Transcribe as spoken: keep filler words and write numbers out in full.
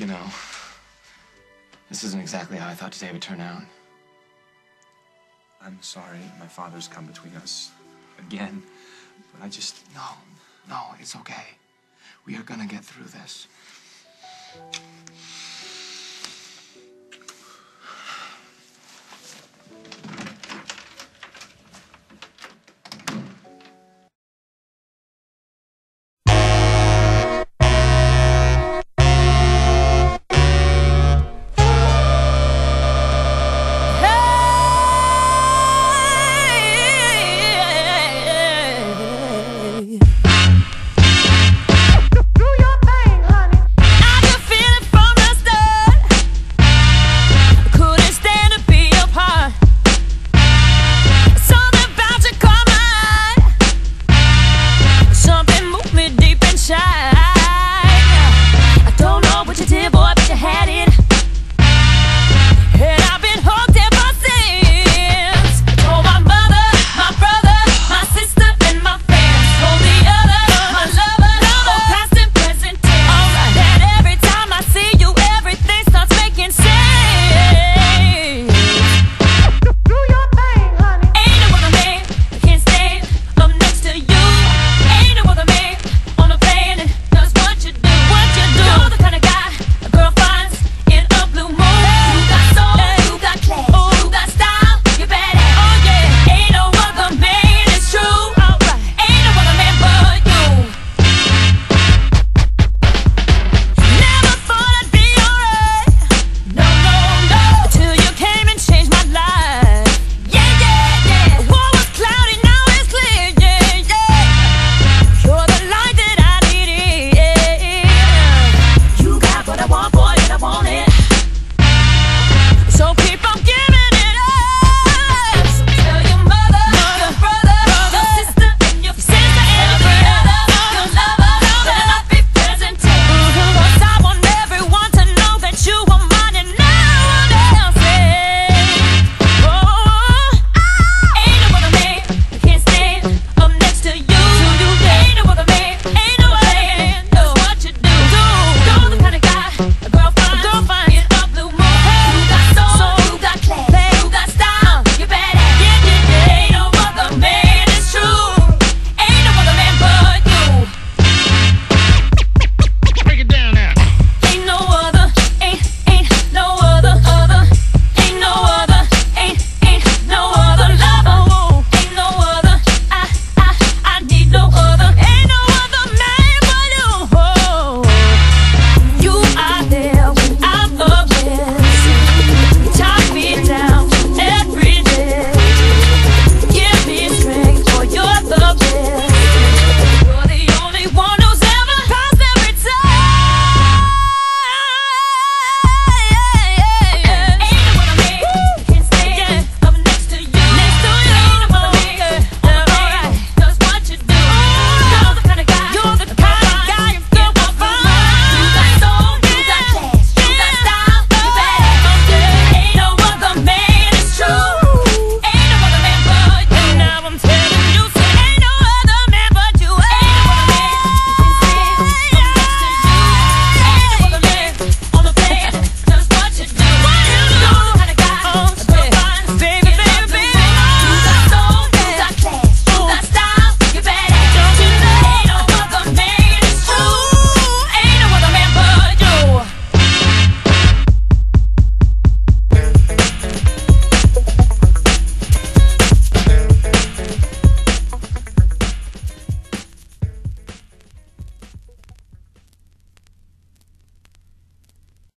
You know, this isn't exactly how I thought today would turn out. I'm sorry my father's come between us again, but I just... No, no, it's okay. We are gonna get through this.